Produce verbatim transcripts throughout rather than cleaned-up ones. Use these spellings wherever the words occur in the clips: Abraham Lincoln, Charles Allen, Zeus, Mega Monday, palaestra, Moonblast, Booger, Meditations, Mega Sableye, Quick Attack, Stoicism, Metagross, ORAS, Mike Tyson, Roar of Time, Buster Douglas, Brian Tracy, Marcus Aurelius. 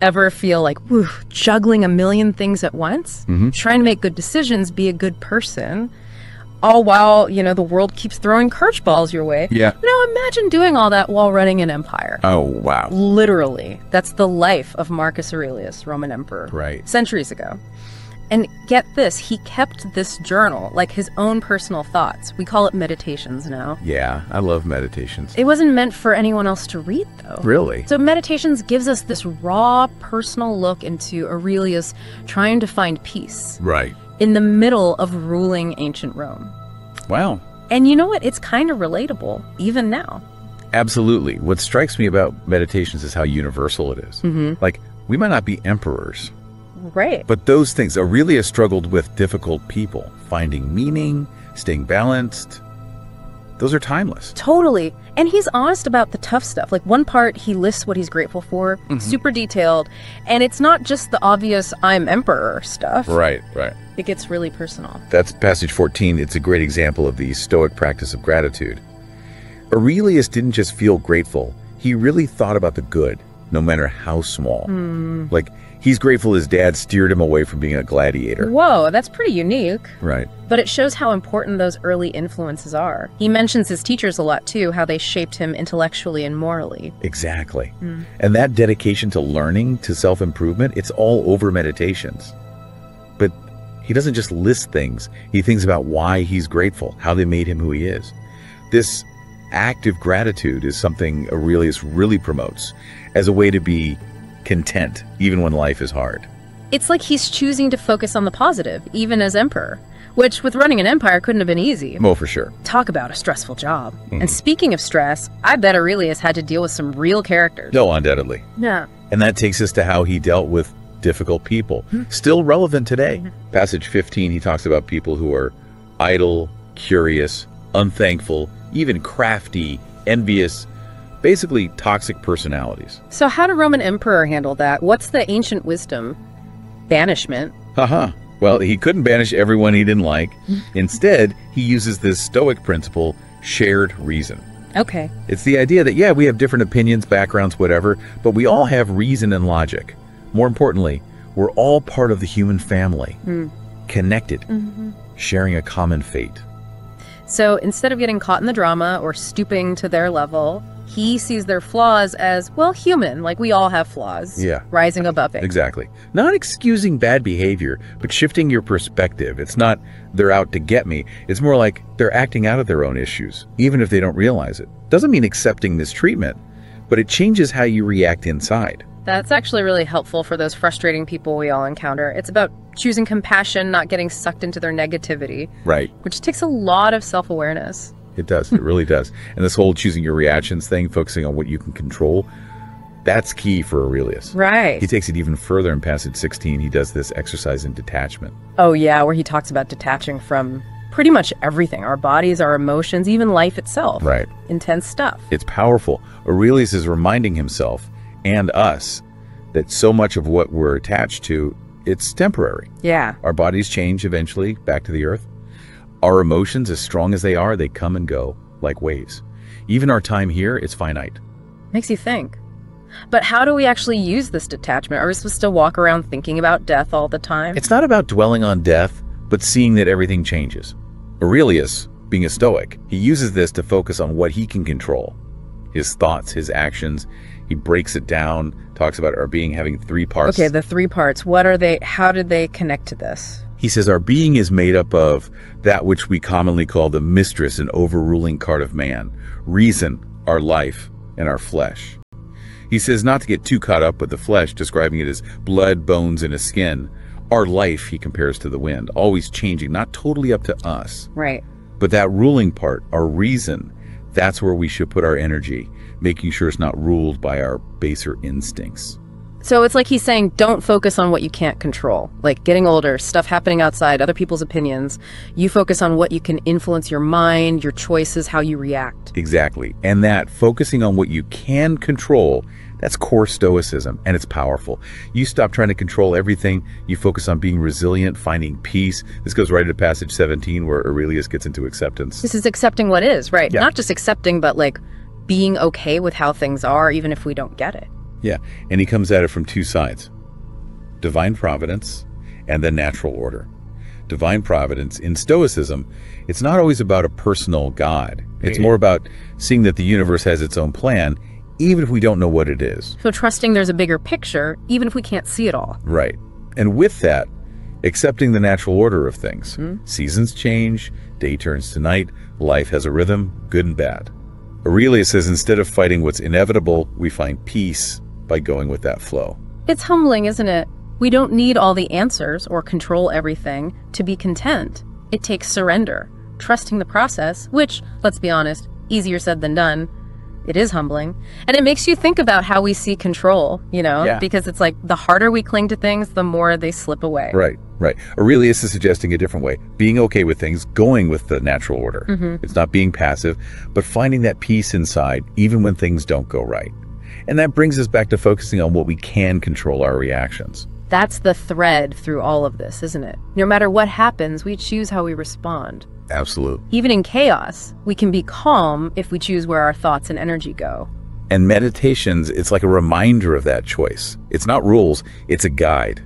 ever feel like, whew, juggling a million things at once, mm-hmm. trying to make good decisions, be a good person, all while, you know, the world keeps throwing curve balls your way. Yeah. You know, imagine doing all that while running an empire. Oh, wow. Literally. That's the life of Marcus Aurelius, Roman emperor. Right. Centuries ago. And get this, he kept this journal, like his own personal thoughts. We call it Meditations now. Yeah, I love Meditations. It wasn't meant for anyone else to read, though. Really? So Meditations gives us this raw, personal look into Aurelius trying to find peace. Right. In the middle of ruling ancient Rome. Wow. And you know what? It's kind of relatable, even now. Absolutely. What strikes me about Meditations is how universal it is. Mm-hmm. Like, we might not be emperors. Right. But those things, Aurelius struggled with difficult people, finding meaning, staying balanced. Those are timeless. Totally. And he's honest about the tough stuff. Like, one part, he lists what he's grateful for, mm-hmm. super detailed. And it's not just the obvious, I'm emperor stuff. Right, right. It gets really personal. That's passage fourteen. It's a great example of the Stoic practice of gratitude. Aurelius didn't just feel grateful. He really thought about the good, no matter how small. Mm. Like, he's grateful his dad steered him away from being a gladiator. Whoa, that's pretty unique. Right. But it shows how important those early influences are. He mentions his teachers a lot, too, how they shaped him intellectually and morally. Exactly. Mm. And that dedication to learning, to self-improvement, it's all over Meditations. But he doesn't just list things. He thinks about why he's grateful, how they made him who he is. This active gratitude is something Aurelius really promotes as a way to be content, even when life is hard. It's like he's choosing to focus on the positive, even as emperor, which with running an empire couldn't have been easy. Oh, for sure. Talk about a stressful job. Mm-hmm. And speaking of stress, I bet Aurelius had to deal with some real characters. No, undoubtedly. Yeah. And that takes us to how he dealt with difficult people. Mm-hmm. Still relevant today. Mm-hmm. Passage fifteen, he talks about people who are idle, curious, unthankful, even crafty, envious, basically toxic personalities. So how did Roman emperor handle that? What's the ancient wisdom? Banishment. Uh-huh. Well, he couldn't banish everyone he didn't like. Instead, he uses this Stoic principle, shared reason. Okay. It's the idea that, yeah, we have different opinions, backgrounds, whatever, but we all have reason and logic. More importantly, we're all part of the human family, mm. connected, mm-hmm. sharing a common fate. So instead of getting caught in the drama or stooping to their level, he sees their flaws as, well, human, like we all have flaws. Yeah. Rising above it. Exactly. Not excusing bad behavior, but shifting your perspective. It's not they're out to get me. It's more like they're acting out of their own issues, even if they don't realize it. Doesn't mean accepting mistreatment, but it changes how you react inside. That's actually really helpful for those frustrating people we all encounter. It's about choosing compassion, not getting sucked into their negativity. Right. Which takes a lot of self-awareness. It does. It really does. And this whole choosing your reactions thing, focusing on what you can control, that's key for Aurelius. Right. He takes it even further in passage sixteen. He does this exercise in detachment. Oh, yeah, where he talks about detaching from pretty much everything. Our bodies, our emotions, even life itself. Right. Intense stuff. It's powerful. Aurelius is reminding himself and us that so much of what we're attached to, it's temporary. Yeah. Our bodies change eventually back to the earth. Our emotions, as strong as they are, they come and go like waves. Even our time here is finite. Makes you think. But how do we actually use this detachment? Are we supposed to walk around thinking about death all the time? It's not about dwelling on death, but seeing that everything changes. Aurelius, being a Stoic, he uses this to focus on what he can control. His thoughts, his actions. He breaks it down, talks about our being having three parts. Okay, the three parts. What are they? How did they connect to this? He says our being is made up of that which we commonly call the mistress and overruling part of man, reason, our life, and our flesh. He says not to get too caught up with the flesh, describing it as blood, bones, and a skin. Our life, he compares to the wind, always changing, not totally up to us. Right. But that ruling part, our reason, that's where we should put our energy, making sure it's not ruled by our baser instincts. So it's like he's saying, don't focus on what you can't control, like getting older, stuff happening outside, other people's opinions. You focus on what you can influence, your mind, your choices, how you react. Exactly. And that focusing on what you can control, that's core Stoicism, and it's powerful. You stop trying to control everything. You focus on being resilient, finding peace. This goes right into passage seventeen, where Aurelius gets into acceptance. This is accepting what is, right? Yeah. Not just accepting, but like being okay with how things are, even if we don't get it. Yeah, and he comes at it from two sides. Divine providence and the natural order. Divine providence in Stoicism, it's not always about a personal God. It's more about seeing that the universe has its own plan, even if we don't know what it is. So trusting there's a bigger picture, even if we can't see it all. Right. And with that, accepting the natural order of things. Mm-hmm. Seasons change, day turns to night, life has a rhythm, good and bad. Aurelius says instead of fighting what's inevitable, we find peace by going with that flow. It's humbling, isn't it? We don't need all the answers or control everything to be content. It takes surrender, trusting the process, which, let's be honest, easier said than done. It is humbling. And it makes you think about how we see control, you know, yeah. Because it's like the harder we cling to things, the more they slip away. Right, right. Aurelius is suggesting a different way. Being okay with things, going with the natural order. Mm-hmm. It's not being passive, but finding that peace inside, even when things don't go right. And that brings us back to focusing on what we can control, our reactions. That's the thread through all of this, isn't it? No matter what happens, we choose how we respond. Absolutely. Even in chaos, we can be calm if we choose where our thoughts and energy go. And meditations, it's like a reminder of that choice. It's not rules, it's a guide.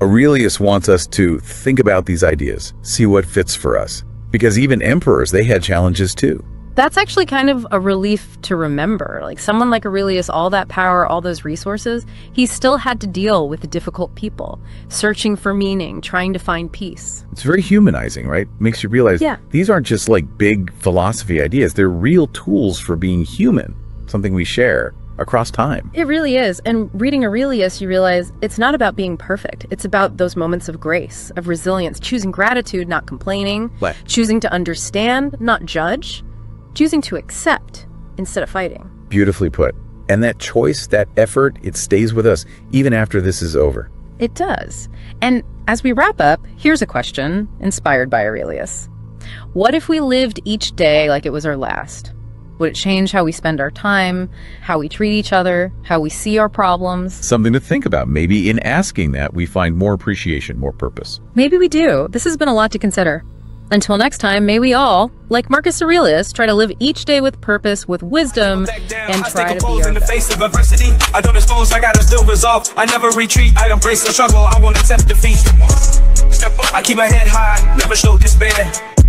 Aurelius wants us to think about these ideas, see what fits for us. Because even emperors, they had challenges too. That's actually kind of a relief to remember. Like someone like Aurelius, all that power, all those resources, he still had to deal with difficult people, searching for meaning, trying to find peace. It's very humanizing, right? Makes you realize yeah. These aren't just like big philosophy ideas. They're real tools for being human, something we share across time. It really is. And reading Aurelius, you realize it's not about being perfect. It's about those moments of grace, of resilience, choosing gratitude, not complaining, but choosing to understand, not judge. Choosing to accept instead of fighting. Beautifully put. And that choice, that effort, it stays with us even after this is over. It does. And as we wrap up, here's a question inspired by Aurelius. What if we lived each day like it was our last? Would it change how we spend our time, how we treat each other, how we see our problems? Something to think about. Maybe in asking that, we find more appreciation, more purpose. Maybe we do. This has been a lot to consider. Until next time, may we all, like Marcus Aurelius, try to live each day with purpose, with wisdom, and try to be in the face of adversity. I don't expose, I gotta still resolve. I never retreat, I embrace the struggle, I won't accept defeat. Step up, I keep my head high, never show despair.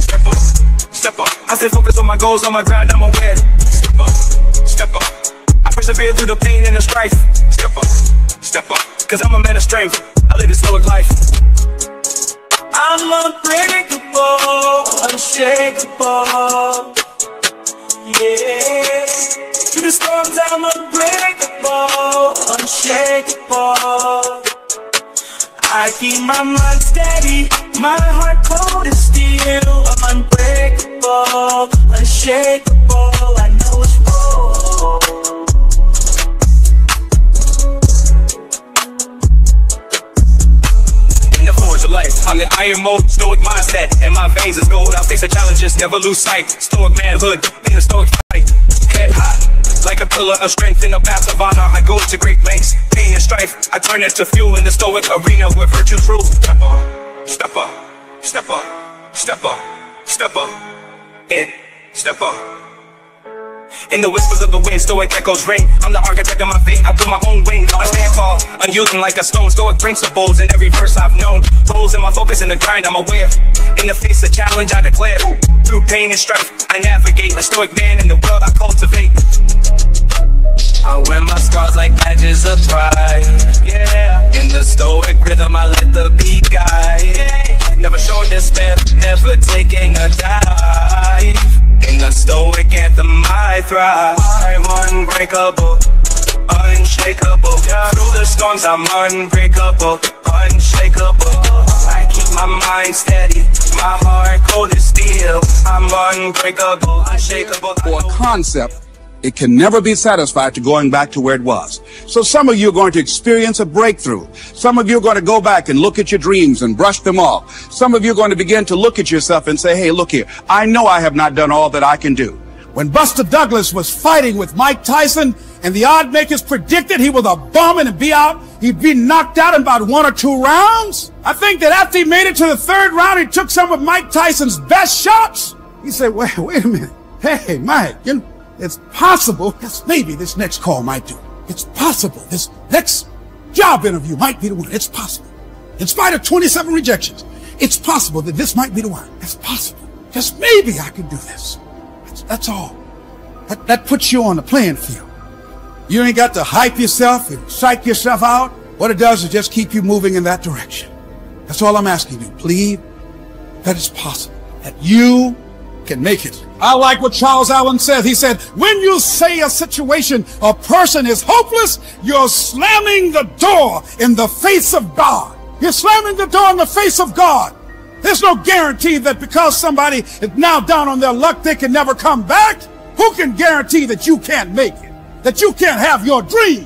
Step up, step up. I stay focused on my goals, on my grind, I'm aware. Step up, step up. I persevere through the pain and the strife. Step up, step up. Cause I'm a man of strength, I live this stoic life. I'm unbreakable, unshakable, yeah. Through the storms I'm unbreakable, unshakable. I keep my mind steady, my heart cold as steel. I'm unbreakable, unshakable, I know it's wrong. Life. I'm the iron mold, stoic mindset, and my veins is gold. I'll face the challenges, never lose sight. Stoic manhood, in a stoic fight. Head high, like a pillar of strength in a path of honor. I go to great lengths, pain and strife. I turn it to fuel in the stoic arena where virtue's rule. Step up, step up, step up, step up, step up, and step up. In the whispers of the wind, stoic echoes ring. I'm the architect of my fate, I build my own wings. I stand tall, unyielding like a stone. Stoic principles in every verse I've known. Goals in my focus and the grind, I'm aware. In the face of challenge, I declare. Through pain and strife, I navigate. A stoic man in the world I cultivate. I wear my scars like badges of pride. Yeah. In the stoic rhythm, I let the beat guide. Yeah. Never showing despair, never taking a dive. In the stoic anthem I thrive. I'm unbreakable, unshakable. Through the storms I'm unbreakable, unshakable. I keep my mind steady, my heart cold as steel. I'm unbreakable, unshakable. For a concept, it can never be satisfied to going back to where it was. So some of you are going to experience a breakthrough. Some of you are going to go back and look at your dreams and brush them off. Some of you are going to begin to look at yourself and say, hey, look here, I know I have not done all that I can do. When Buster Douglas was fighting with Mike Tyson and the odd makers predicted he was a bum and be out, he'd be knocked out in about one or two rounds. I think that after he made it to the third round, he took some of Mike Tyson's best shots. He said, wait, wait a minute. Hey, Mike, you know, it's possible, yes, maybe this next call might do it. It's possible. This next job interview might be the one. It's possible. In spite of twenty-seven rejections, it's possible that this might be the one. It's possible. Just maybe I can do this. That's, that's all. That, that puts you on the playing field. You ain't got to hype yourself and psych yourself out. What it does is just keep you moving in that direction. That's all I'm asking you. Believe that it's possible, that you can make it. I like what Charles Allen said. He said, when you say a situation, a person is hopeless, you're slamming the door in the face of God. You're slamming the door in the face of God. There's no guarantee that because somebody is now down on their luck, they can never come back. Who can guarantee that you can't make it? That you can't have your dream?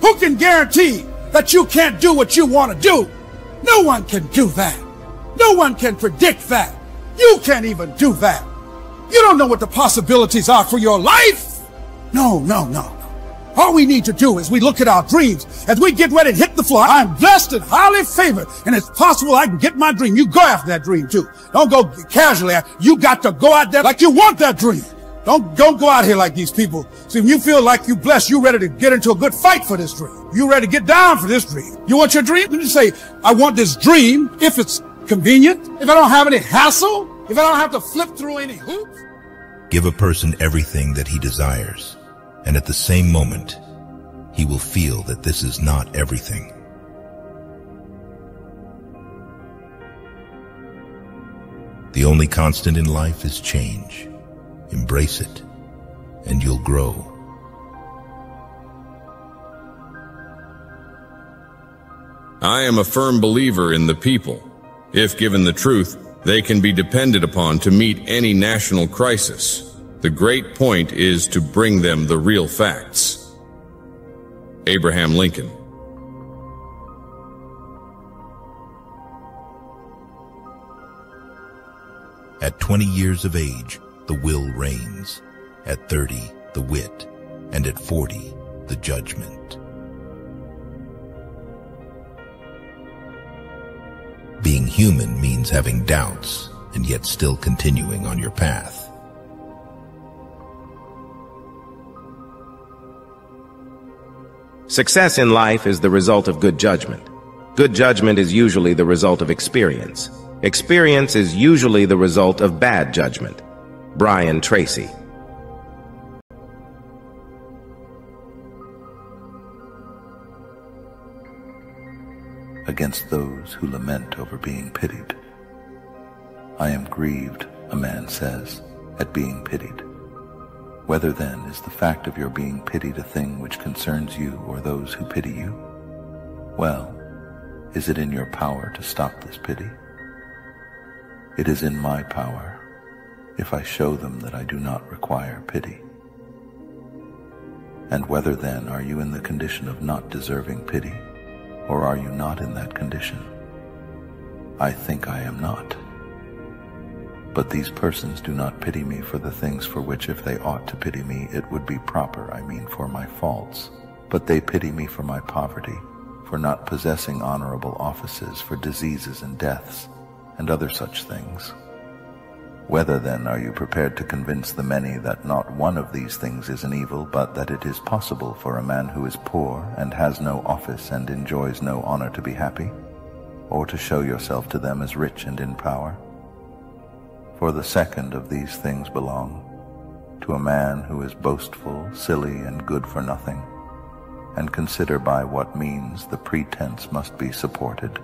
Who can guarantee that you can't do what you want to do? No one can do that. No one can predict that. You can't even do that. You don't know what the possibilities are for your life. No, no, no, no. All we need to do is we look at our dreams. As we get ready to hit the floor, I'm blessed and highly favored, and it's possible I can get my dream. You go after that dream too. Don't go casually. You got to go out there like you want that dream. Don't, don't go out here like these people. See, when you feel like you're blessed, you're ready to get into a good fight for this dream. You're ready to get down for this dream. You want your dream? Then you say, I want this dream if it's convenient, if I don't have any hassle, if I don't have to flip through any hoops. Give a person everything that he desires, and at the same moment, he will feel that this is not everything. The only constant in life is change. Embrace it, and you'll grow. I am a firm believer in the people. If given the truth, they can be depended upon to meet any national crisis. The great point is to bring them the real facts. Abraham Lincoln. At twenty years of age, the will reigns. At thirty, the wit, and at forty, the judgment. Being human means having doubts and yet still continuing on your path. Success in life is the result of good judgment. Good judgment is usually the result of experience. Experience is usually the result of bad judgment. Brian Tracy. Against those who lament over being pitied. I am grieved, a man says, at being pitied. Whether then is the fact of your being pitied a thing which concerns you or those who pity you? Well, is it in your power to stop this pity? It is in my power, if I show them that I do not require pity. And whether then are you in the condition of not deserving pity, or are you not in that condition? I think I am not. But these persons do not pity me for the things for which if they ought to pity me, it would be proper, I mean for my faults. But they pity me for my poverty, for not possessing honorable offices, for diseases and deaths, and other such things. Whether then are you prepared to convince the many that not one of these things is an evil, but that it is possible for a man who is poor and has no office and enjoys no honor to be happy, or to show yourself to them as rich and in power? For the second of these things belong to a man who is boastful, silly, and good for nothing, and consider by what means the pretense must be supported.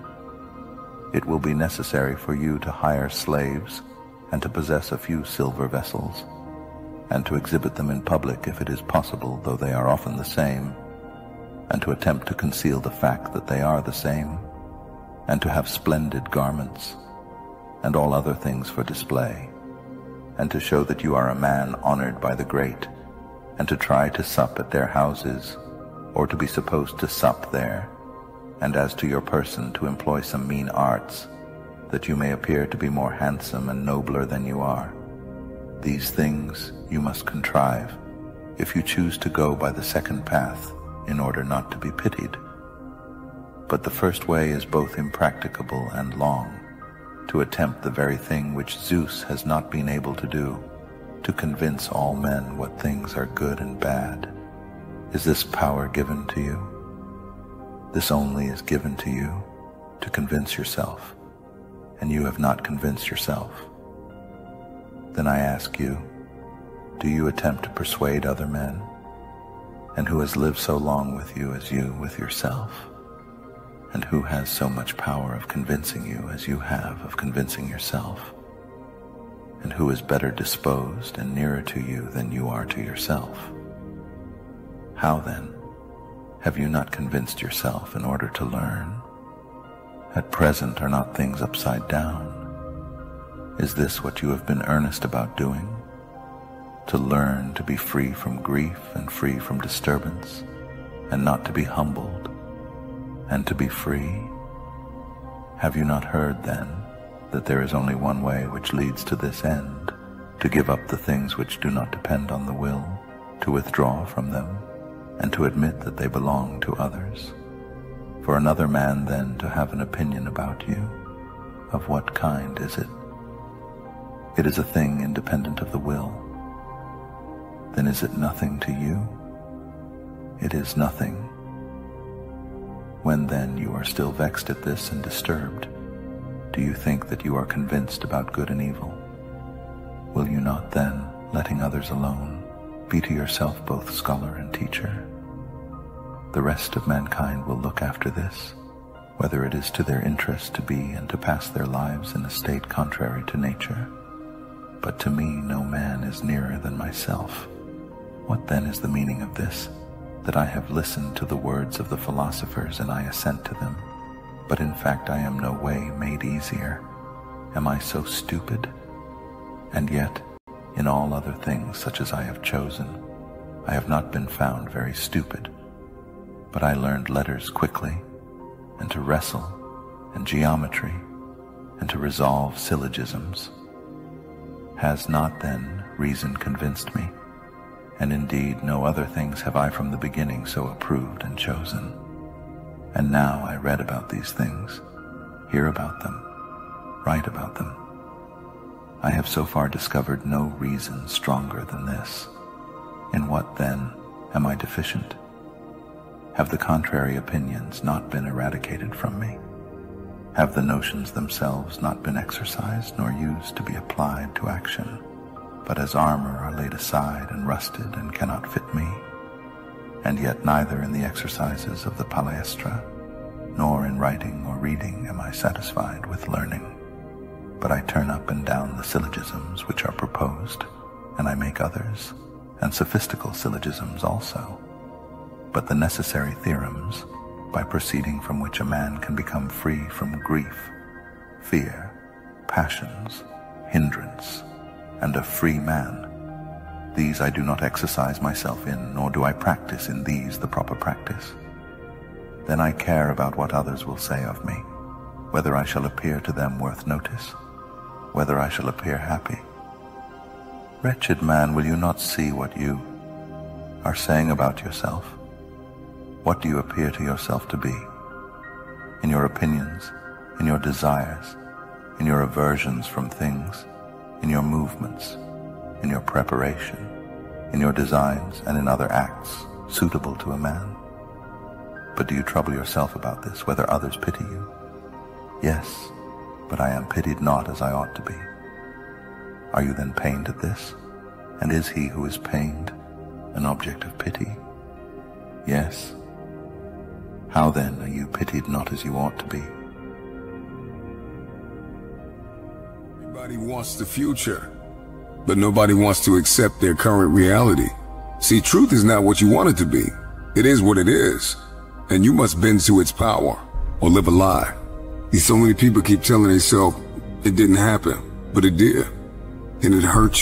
It will be necessary for you to hire slaves, and to possess a few silver vessels, and to exhibit them in public if it is possible, though they are often the same, and to attempt to conceal the fact that they are the same, and to have splendid garments, and all other things for display, and to show that you are a man honored by the great, and to try to sup at their houses, or to be supposed to sup there, and as to your person to employ some mean arts, that you may appear to be more handsome and nobler than you are. These things you must contrive, if you choose to go by the second path, in order not to be pitied. But the first way is both impracticable and long, to attempt the very thing which Zeus has not been able to do, to convince all men what things are good and bad, is this power given to you. This only is given to you to convince yourself, and you have not convinced yourself. Then I ask you, do you attempt to persuade other men? And who has lived so long with you as you with yourself? And who has so much power of convincing you as you have of convincing yourself? And who is better disposed and nearer to you than you are to yourself? How then have you not convinced yourself in order to learn? At present are not things upside down? Is this what you have been earnest about doing? To learn to be free from grief and free from disturbance, and not to be humbled, and to be free? Have you not heard then that there is only one way which leads to this end, to give up the things which do not depend on the will, to withdraw from them, and to admit that they belong to others? For another man then to have an opinion about you, of what kind is it? It is a thing independent of the will. Then is it nothing to you? It is nothing. When then you are still vexed at this and disturbed, do you think that you are convinced about good and evil? Will you not then, letting others alone, be to yourself both scholar and teacher? The rest of mankind will look after this, whether it is to their interest to be and to pass their lives in a state contrary to nature. But to me no man is nearer than myself. What then is the meaning of this, that I have listened to the words of the philosophers and I assent to them, but in fact I am no way made easier? Am I so stupid? And yet, in all other things such as I have chosen, I have not been found very stupid, but I learned letters quickly, and to wrestle, and geometry, and to resolve syllogisms. Has not then reason convinced me? And indeed no other things have I from the beginning so approved and chosen. And now I read about these things, hear about them, write about them. I have so far discovered no reason stronger than this. In what then am I deficient? Have the contrary opinions not been eradicated from me? Have the notions themselves not been exercised nor used to be applied to action, but as armor are laid aside and rusted and cannot fit me? And yet neither in the exercises of the palaestra, nor in writing or reading am I satisfied with learning, but I turn up and down the syllogisms which are proposed, and I make others, and sophistical syllogisms also, but the necessary theorems, by proceeding from which a man can become free from grief, fear, passions, hindrance, and a free man. These I do not exercise myself in, nor do I practice in these the proper practice. Then I care about what others will say of me, whether I shall appear to them worth notice, whether I shall appear happy. Wretched man, will you not see what you are saying about yourself? What do you appear to yourself to be? In your opinions, in your desires, in your aversions from things, in your movements, in your preparation, in your designs, and in other acts suitable to a man. But do you trouble yourself about this, whether others pity you? Yes, but I am pitied not as I ought to be. Are you then pained at this? And is he who is pained an object of pity? Yes. How then are you pitied not as you ought to be? Everybody wants the future, but nobody wants to accept their current reality. See, truth is not what you want it to be. It is what it is, and you must bend to its power or live a lie. See, so many people keep telling themselves it didn't happen, but it did, and it hurts you.